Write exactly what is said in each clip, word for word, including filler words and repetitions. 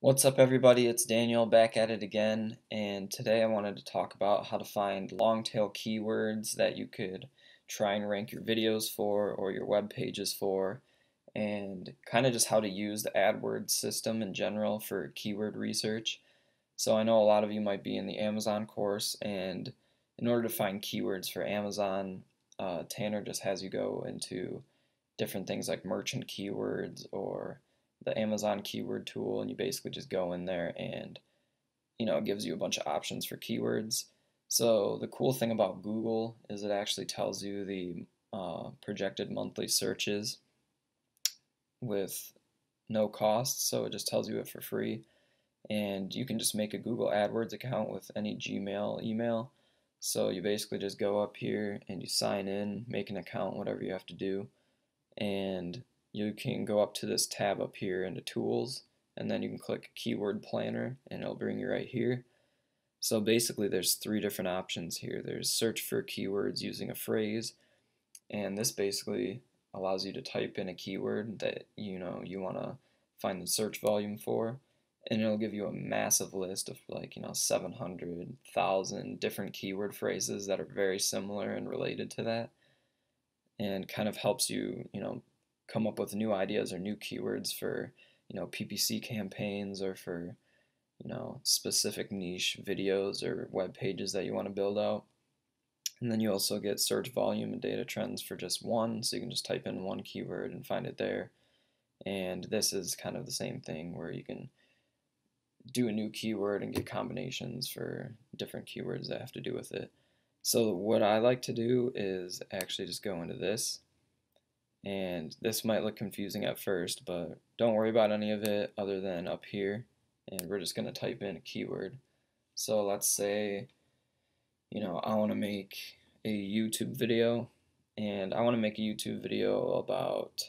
What's up everybody, it's Daniel back at it again, and today I wanted to talk about how to find long tail keywords that you could try and rank your videos for or your web pages for, and kind of just how to use the AdWords system in general for keyword research. So I know a lot of you might be in the Amazon course, and in order to find keywords for Amazon, uh, Tanner just has you go into different things like merchant keywords or the Amazon keyword tool, and you basically just go in there and, you know, it gives you a bunch of options for keywords. So the cool thing about Google is it actually tells you the uh, projected monthly searches with no cost, so it just tells you it for free, and you can just make a Google AdWords account with any Gmail email. So you basically just go up here and you sign in, make an account, whatever you have to do, and you can go up to this tab up here into Tools, and then you can click Keyword Planner and it'll bring you right here. So basically there's three different options here. There's search for keywords using a phrase, and this basically allows you to type in a keyword that you know you want to find the search volume for, and it'll give you a massive list of like, you know, seven hundred thousand different keyword phrases that are very similar and related to that, and kind of helps you, you know, come up with new ideas or new keywords for, you know, P P C campaigns or for, you know, specific niche videos or web pages that you want to build out. And then you also get search volume and data trends for just one, so you can just type in one keyword and find it there. And this is kind of the same thing where you can do a new keyword and get combinations for different keywords that have to do with it. So what I like to do is actually just go into this. And this might look confusing at first, but don't worry about any of it other than up here, and we're just going to type in a keyword. So let's say, you know, I want to make a YouTube video, and I want to make a YouTube video about,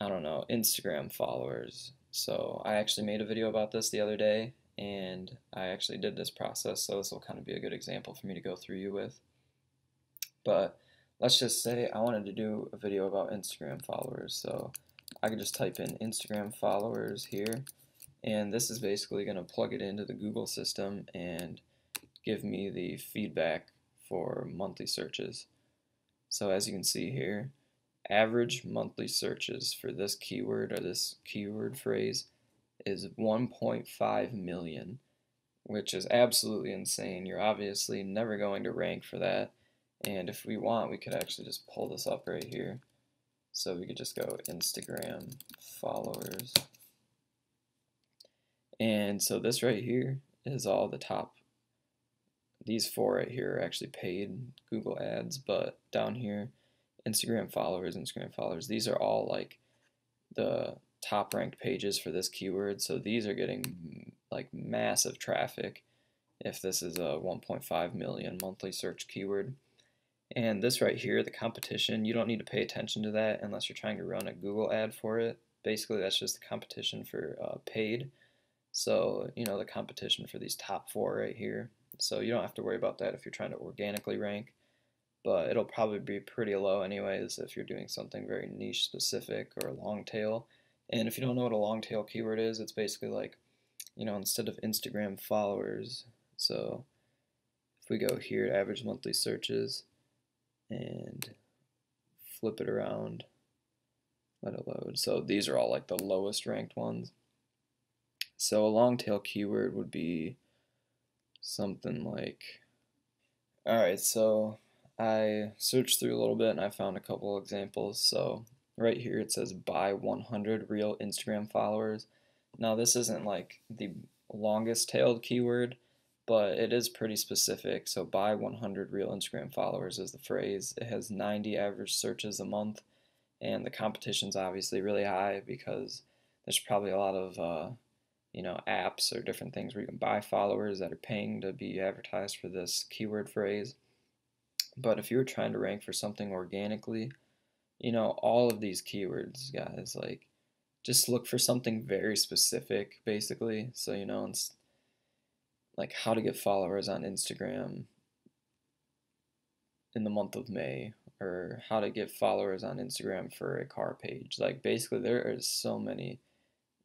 I don't know, Instagram followers. So I actually made a video about this the other day, and I actually did this process, so this will kind of be a good example for me to go through you with. But let's just say I wanted to do a video about Instagram followers, so I could just type in Instagram followers here, and this is basically going to plug it into the Google system and give me the feedback for monthly searches. So as you can see here, average monthly searches for this keyword or this keyword phrase is one point five million, which is absolutely insane. You're obviously never going to rank for that. And if we want, we could actually just pull this up right here. So we could just go Instagram followers. And so this right here is all the top. These four right here are actually paid Google ads, but down here, Instagram followers, Instagram followers, these are all like the top ranked pages for this keyword. So these are getting like massive traffic if this is a one point five million monthly search keyword. And this right here, the competition, you don't need to pay attention to that unless you're trying to run a Google ad for it. Basically, that's just the competition for uh, paid. So, you know, the competition for these top four right here. So you don't have to worry about that if you're trying to organically rank. But it'll probably be pretty low anyways if you're doing something very niche specific or long tail. And if you don't know what a long tail keyword is, it's basically like, you know, instead of Instagram followers. So if we go here to average monthly searches and flip it around, let it load. So these are all like the lowest ranked ones. So a long tail keyword would be something like, alright, so I searched through a little bit and I found a couple examples. So right here it says buy one hundred real Instagram followers. Now this isn't like the longest tailed keyword, but it is pretty specific. So buy one hundred real Instagram followers is the phrase. It has ninety average searches a month, and the competition's obviously really high because there's probably a lot of uh, you know, apps or different things where you can buy followers that are paying to be advertised for this keyword phrase. But if you were trying to rank for something organically, you know, all of these keywords, guys, like, just look for something very specific, basically. So, you know, instead, like how to get followers on Instagram in the month of May, or how to get followers on Instagram for a car page. Like basically there are so many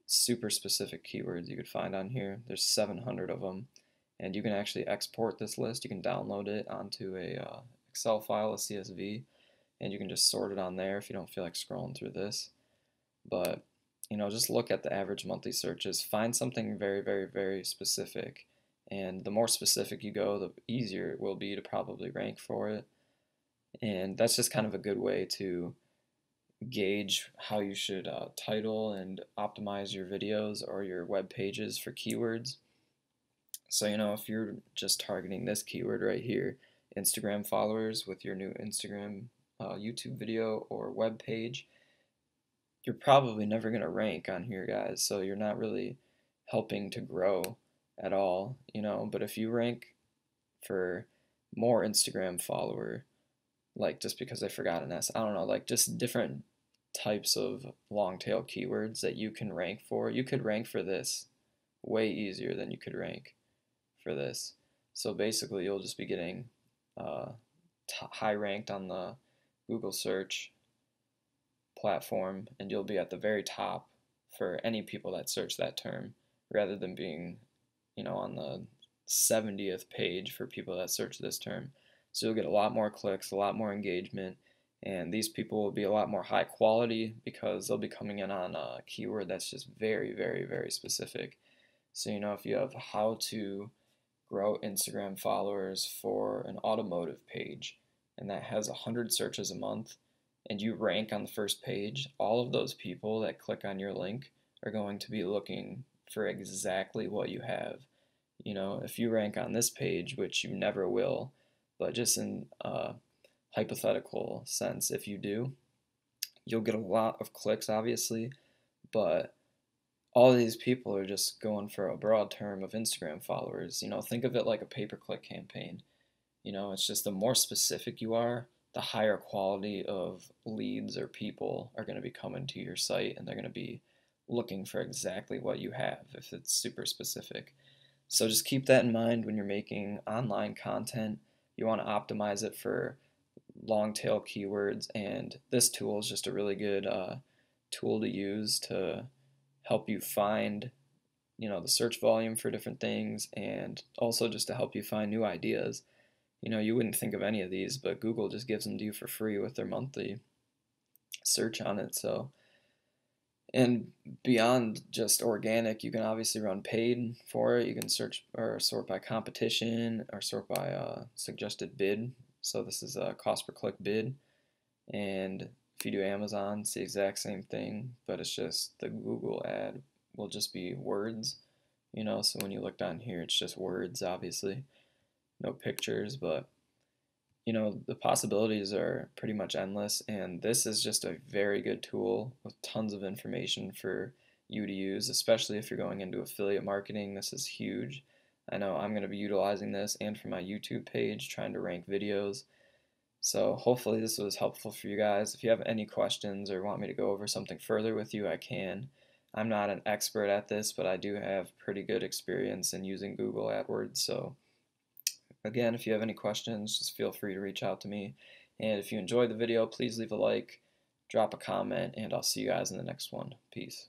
super specific keywords you could find on here. There's seven hundred of them, and you can actually export this list. You can download it onto a uh, Excel file, a C S V, and you can just sort it on there if you don't feel like scrolling through this. But you know, just look at the average monthly searches. Find something very, very, very specific. And the more specific you go, the easier it will be to probably rank for it. And that's just kind of a good way to gauge how you should uh, title and optimize your videos or your web pages for keywords. So, you know, if you're just targeting this keyword right here, Instagram followers, with your new Instagram uh, YouTube video or web page, you're probably never going to rank on here, guys. So you're not really helping to grow at all, you know. But if you rank for more Instagram follower, like just because I forgot an S, I don't know, like just different types of long tail keywords that you can rank for, you could rank for this way easier than you could rank for this. So basically you'll just be getting uh, t high ranked on the Google search platform, and you'll be at the very top for any people that search that term, rather than being, you know, on the seventieth page for people that search this term. So you'll get a lot more clicks, a lot more engagement, and these people will be a lot more high quality because they'll be coming in on a keyword that's just very, very, very specific. So, you know, if you have how to grow Instagram followers for an automotive page, and that has one hundred searches a month, and you rank on the first page, all of those people that click on your link are going to be looking for exactly what you have. You know, if you rank on this page, which you never will, but just in a hypothetical sense, if you do, you'll get a lot of clicks, obviously, but all of these people are just going for a broad term of Instagram followers. You know, think of it like a pay-per-click campaign. You know, it's just the more specific you are, the higher quality of leads or people are going to be coming to your site, and they're going to be looking for exactly what you have if it's super specific. So just keep that in mind when you're making online content. You want to optimize it for long tail keywords, and this tool is just a really good uh, tool to use to help you find, you know, the search volume for different things, and also just to help you find new ideas. You know, you wouldn't think of any of these, but Google just gives them to you for free with their monthly search on it. So, and beyond just organic, you can obviously run paid for it. You can search or sort by competition, or sort by uh, suggested bid. So this is a cost per click bid. And if you do Amazon, it's the exact same thing, but it's just the Google ad will just be words, you know. So when you look down here, it's just words, obviously. No pictures, but you know, the possibilities are pretty much endless, and this is just a very good tool with tons of information for you to use, especially if you're going into affiliate marketing. This is huge. I know I'm going to be utilizing this, and for my YouTube page, trying to rank videos. So hopefully this was helpful for you guys. If you have any questions or want me to go over something further with you, I can. I'm not an expert at this, but I do have pretty good experience in using Google AdWords. So again, if you have any questions, just feel free to reach out to me. And if you enjoyed the video, please leave a like, drop a comment, and I'll see you guys in the next one. Peace.